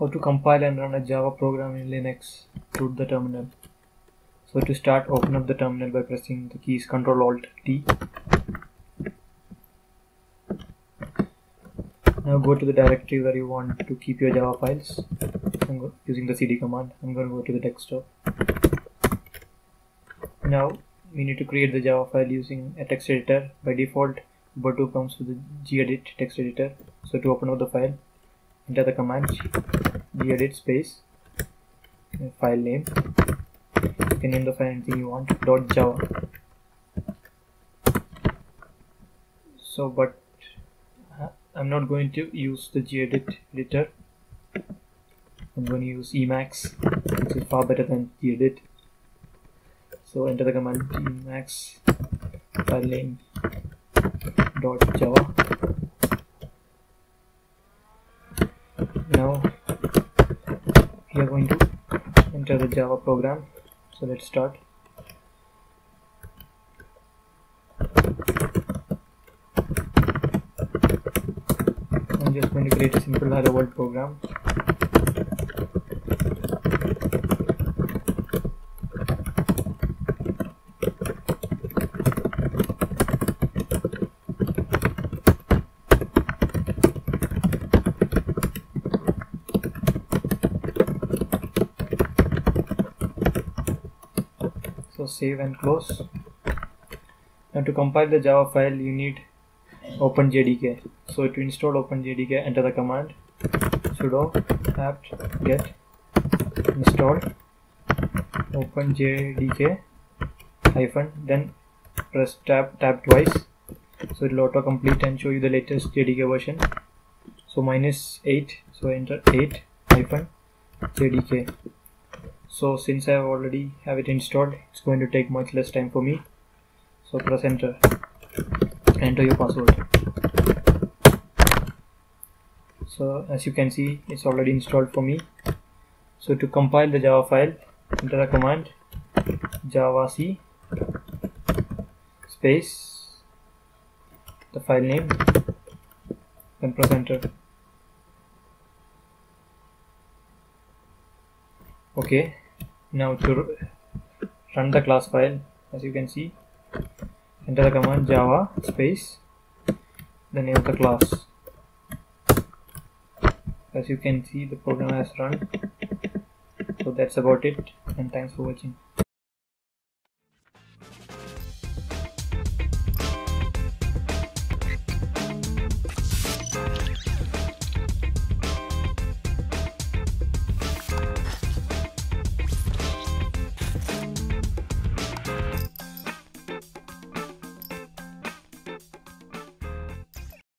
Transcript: How to compile and run a Java program in Linux. Load the terminal. So to start, open up the terminal by pressing the keys Ctrl-Alt-T. Now go to the directory where you want to keep your Java files. I'm using the cd command. I'm going to go to the desktop. Now we need to create the Java file using a text editor. By default, Ubuntu comes with the Gedit text editor. So to open up the file, enter the command gedit space file name. You can name the file anything you want. .java. So, but I'm not going to use the Gedit editor. I'm going to use Emacs, which is far better than Gedit. So enter the command Emacs file name .java. Now we are going to enter the Java program. So let's start. I'm just going to create a simple hello world program. So save and close. Now to compile the Java file, you need OpenJDK. So to install OpenJDK, enter the command sudo apt get install OpenJDK - then press tab twice. So it will auto complete and show you the latest JDK version. So -8. So enter 8 - JDK. So since I already have it installed, it's going to take much less time for me. So press enter. Enter your password. So as you can see, it's already installed for me. So to compile the Java file, enter the command javac space the file name, then press enter. Okay, now to run the class file, as you can see, enter the command java space the name of the class. As you can see, the program has run. So that's about it, and thanks for watching.